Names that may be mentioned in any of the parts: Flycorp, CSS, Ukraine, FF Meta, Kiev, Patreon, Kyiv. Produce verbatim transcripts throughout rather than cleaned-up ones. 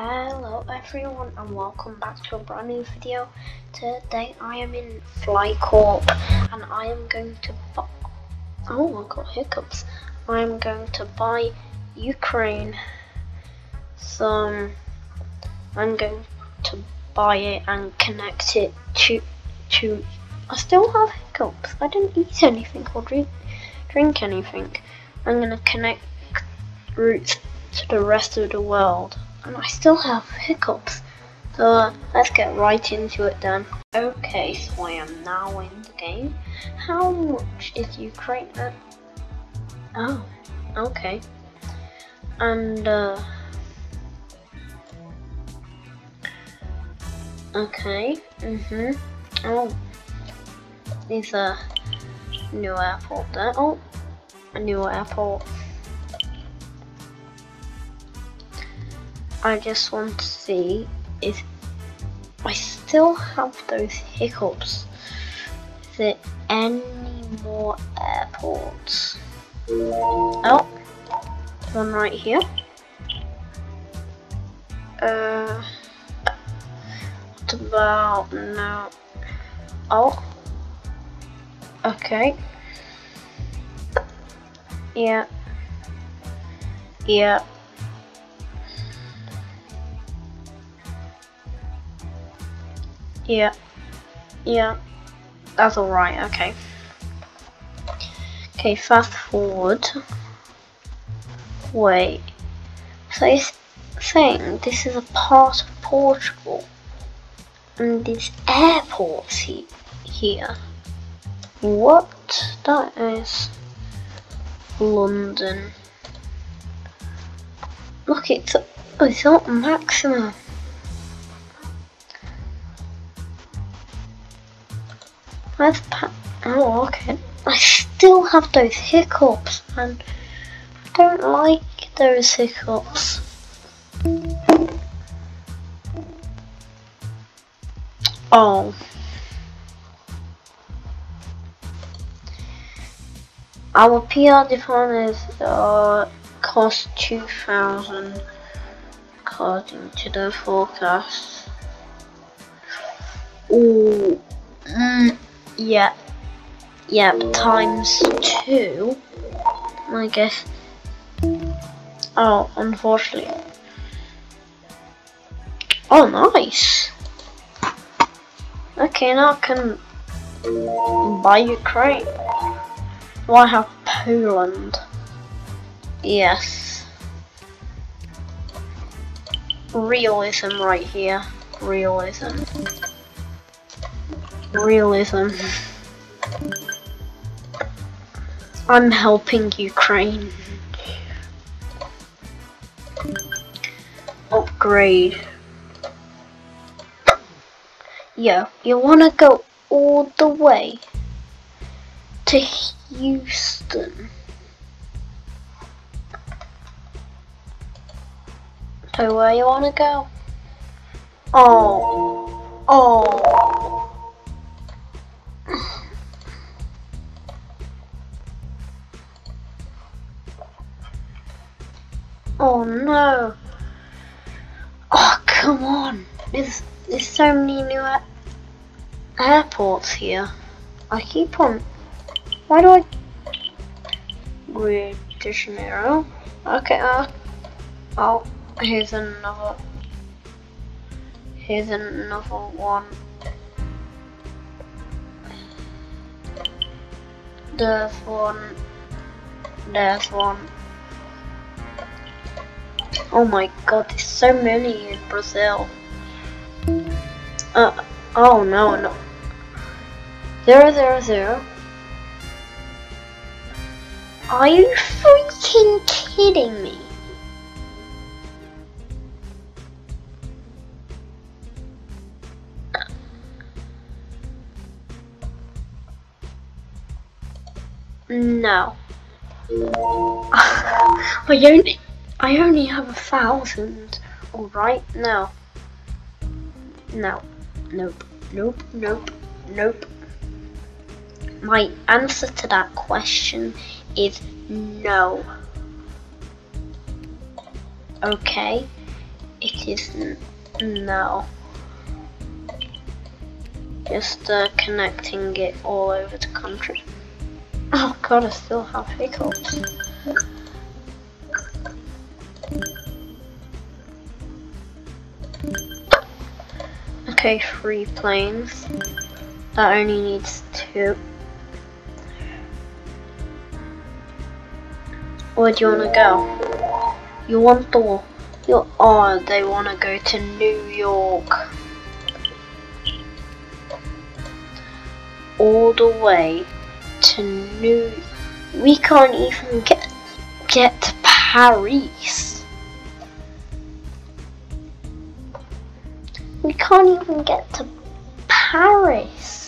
Hello everyone and welcome back to a brand new video. Today I am in Flycorp and I am going to buy, oh I got hiccups, I am going to buy Ukraine. So I'm going to buy it and connect it to, to, I still have hiccups, I didn't eat anything or drink, drink anything. I'm going to connect routes to the rest of the world. And I still have hiccups, so uh, let's get right into it then. Okay, so I am now in the game. How much is Ukraine at? Oh, okay. And, uh... okay, mm-hmm. Oh, there's a new airport there. Oh, a new airport. I just want to see if I still have those hiccups. Is there any more airports? Oh, one right here. Uh, what about now? Oh, okay. Yeah. Yeah. Yeah, yeah, that's alright, okay. Okay, fast forward. Wait, so it's saying this is a part of Portugal, and there's airports he here. What? That is London. Look, it's, it's not maximum. Where's Pat? Oh, okay. I still have those hiccups, and I don't like those hiccups. Oh. Our P R defenders uh, cost two thousand, according to the forecast. Ooh. Mm. Yeah, yeah, times two, I guess. Oh, unfortunately. Oh, nice. Okay, now I can buy Ukraine. Well, I have Poland. Yes. Realism right here. Realism. Realism. I'm helping Ukraine. Upgrade. Yo, you wanna go all the way to Houston? So where you wanna go? Oh, oh. Oh no! Oh come on! There's there's so many new air airports here. I keep on. Why do I? Rio de Janeiro. Okay. Uh, oh, here's another. Here's another one. There's one. There's one. Oh my god, there's so many in Brazil. Uh, oh no, no. Zero, zero, zero. Are you freaking kidding me? No. I only... I only have a thousand. Alright, now. No. Nope. Nope. Nope. Nope. My answer to that question is no. Okay. it is now. Just uh, connecting it all over the country. Oh god, I still have hiccups. Okay, three planes. That only needs two. Where do you want to go? You want the... You're, oh, they want to go to New York. All the way to New... We can't even get, get to Paris. We can't even get to Paris.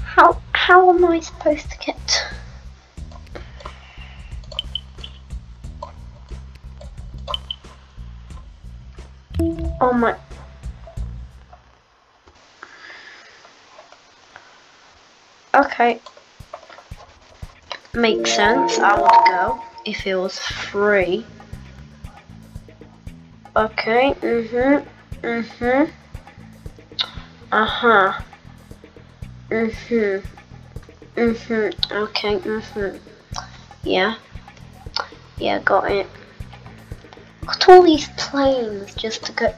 How, how am I supposed to get to... Oh my... Okay. Makes sense, I would go if it was free. Okay, mm-hmm, mm-hmm. Uh-huh. Mm-hmm. Mm-hmm, okay, mm-hmm. Yeah. Yeah, got it. Look at all these planes just to go...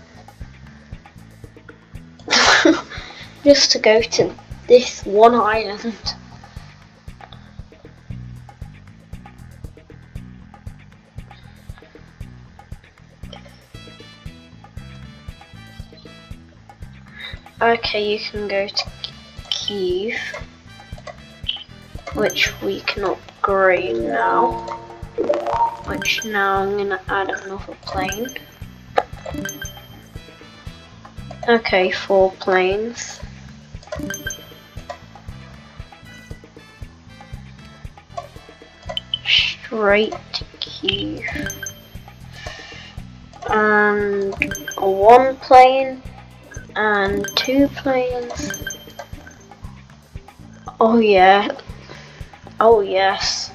just to go to this one island. Okay, you can go to Kiev, which we can upgrade now, which now I'm going to add another plane. Okay, four planes. Straight to Kiev. And one plane and two planes. Oh yeah. Oh yes.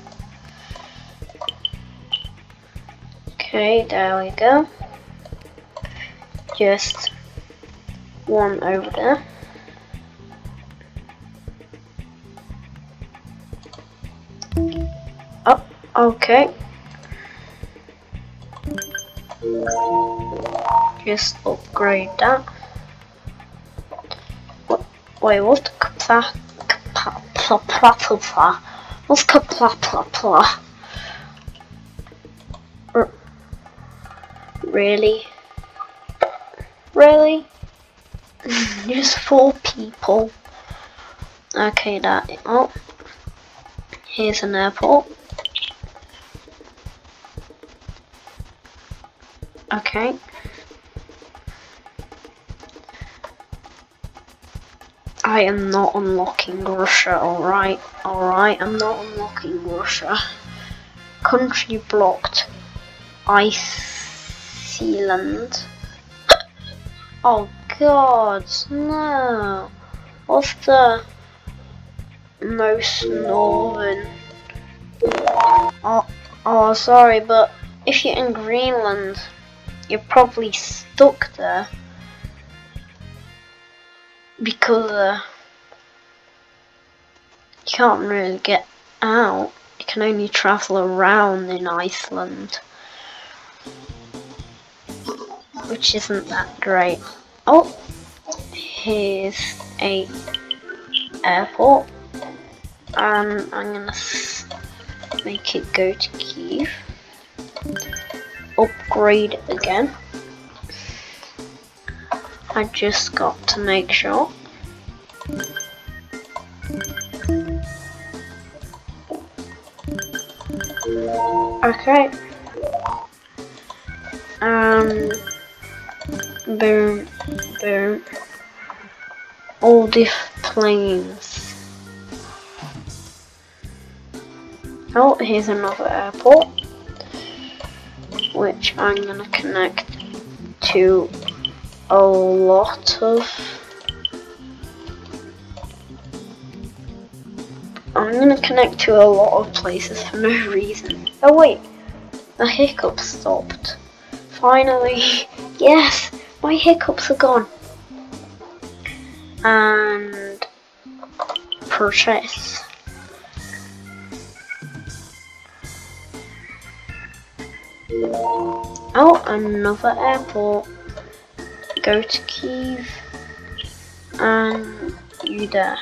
Okay, there we go. Just one over there. Oh, okay. Just upgrade that. What, wait, what's the kapla kapla kapla kapla? What's kapla kapla? Really? Really? Just four people. Okay, that. Oh, here's an airport. Okay. I am not unlocking Russia. All right, all right. I'm not unlocking Russia. Country blocked. Ice. Zealand. Oh god, no. What's the most northern? Oh, oh, sorry, but if you're in Greenland, you're probably stuck there because uh, you can't really get out. You can only travel around in Iceland, which isn't that great. Oh, here's a airport, and um, I'm gonna make it go to Kiev. Upgrade it again. I just got to make sure. Okay. Um. Boom, boom. All these planes. Oh, here's another airport, which I'm gonna connect to a lot of I'm gonna connect to a lot of places for no reason. Oh wait, the hiccup stopped. Finally, yes, my hiccups are gone. And purchase. Oh, another airport. Go to Kyiv and you there.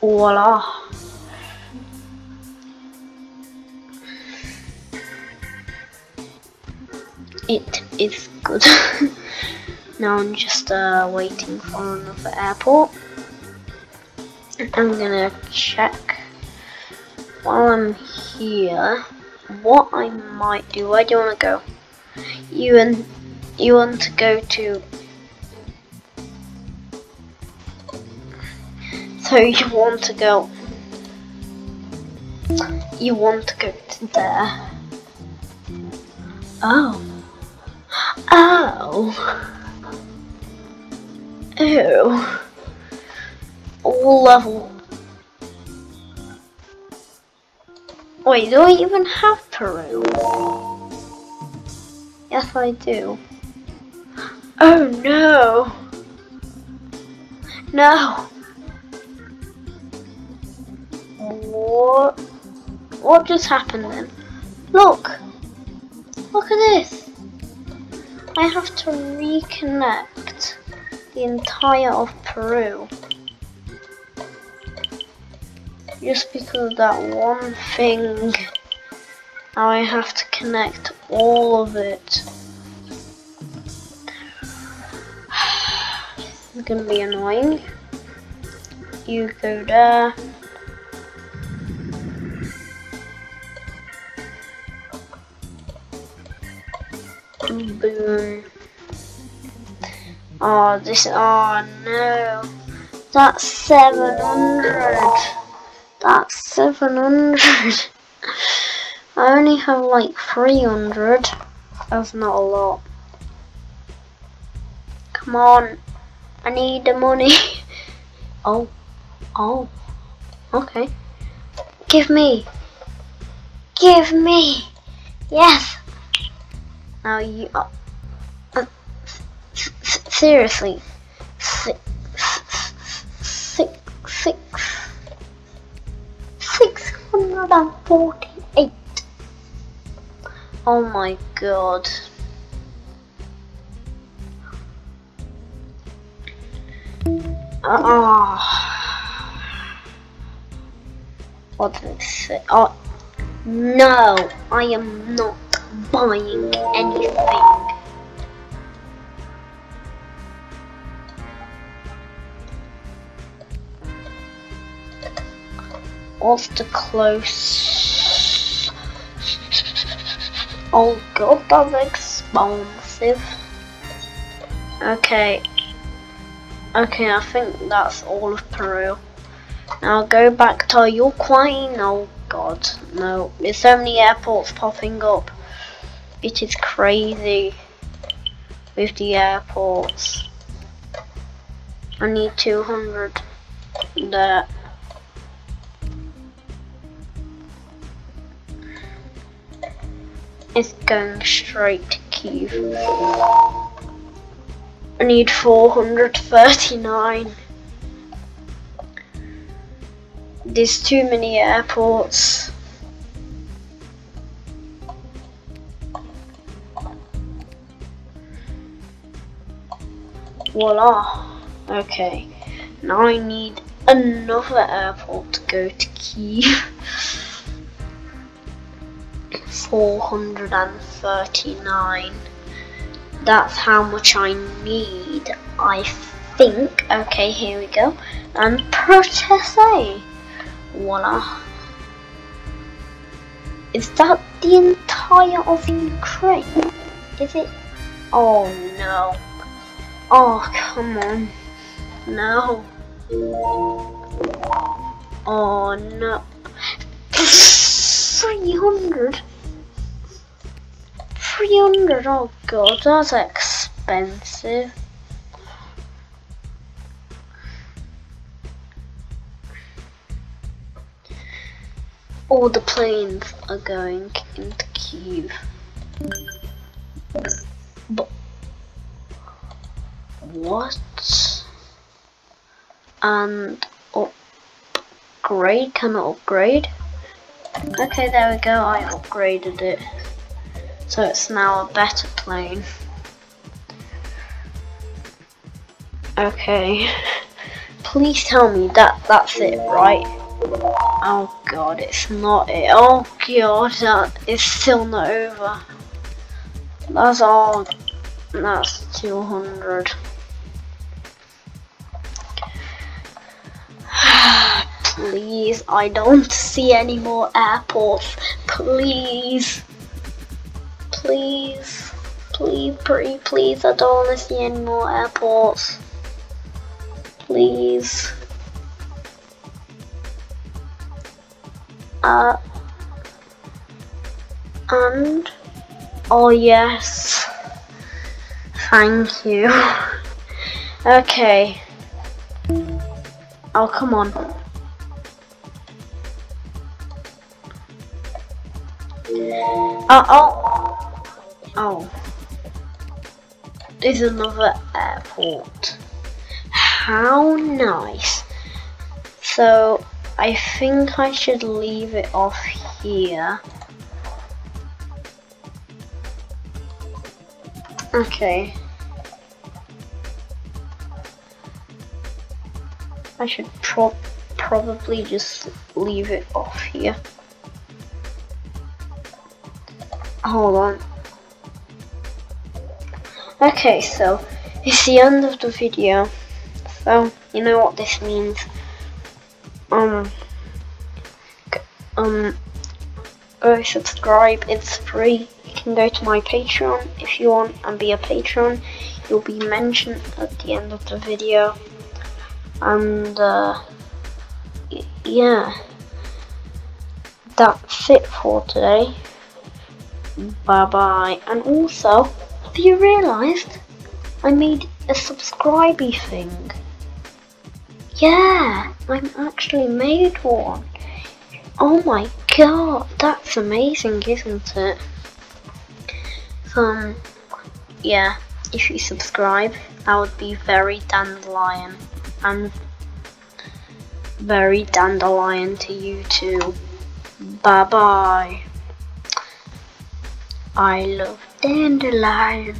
Voila. It is good. Now I'm just uh, waiting for another airport. I'm gonna check while I'm here what I might do. Where do you want to go? You and you want to go to. So you want to go. You want to go to there. Oh. Oh. Ew. All level. Wait, do I even have Peru? Yes, I do. Oh no. No. What? What just happened then? Look. Look at this. I have to reconnect the entire of Peru. Just because of that one thing. Now I have to connect all of it. It's gonna be annoying. You go there. Boom. Oh, this. Oh no. That's seven hundred. That's seven hundred. I only have like three hundred. That's not a lot. Come on. I need the money. Oh. Oh. Okay. Give me. Give me. Yes. Now you. Uh, uh, seriously. Six. Six. Six. six hundred forty-eight. Oh my god. Oh. What did it say? Oh. No, I am not buying anything. What's the close? Oh god, that's expensive. Okay. Okay, I think that's all of Peru. Now go back to Ukraine. Oh god, no. There's so many airports popping up. It is crazy with the airports. I need two hundred there. It's going straight to Kyiv. I need four hundred thirty-nine. There's too many airports. Voila. Okay. Now I need another airport to go to Kyiv. four hundred thirty-nine. That's how much I need, I think. Okay, here we go. And purchase. Voila. Is that the entire of Ukraine? Is it? Oh no. Oh, come on. No. Oh no. three hundred. three hundred, oh god, that's expensive. all the planes are going into Kyiv. But what? And upgrade? Can I upgrade? Okay, there we go. I upgraded it, so it's now a better plane. Okay, please tell me that that's it, right? Oh god, it's not it. Oh god, that is still not over. That's all. That's two hundred. Please, I don't see any more airports. Please. Please. Please, pretty please, I don't want to see any more airports. Please. Uh, and, oh yes, thank you. Okay, oh come on. Uh oh, oh, there's another airport. How nice. So I think I should leave it off here. Okay. I should pro probably just leave it off here. Hold on. Okay, so it's the end of the video. So, you know what this means. Um, um, uh, subscribe, it's free. You can go to my Patreon if you want and be a patron. You'll be mentioned at the end of the video. And, uh, yeah. That's it for today. Bye bye. And also, have you realised I made a subscribey thing? Yeah, I'm actually made one. Oh my god, that's amazing, isn't it? Um, yeah, if you subscribe, I would be very dandelion. And very dandelion to you too. Bye bye. I love dandelions.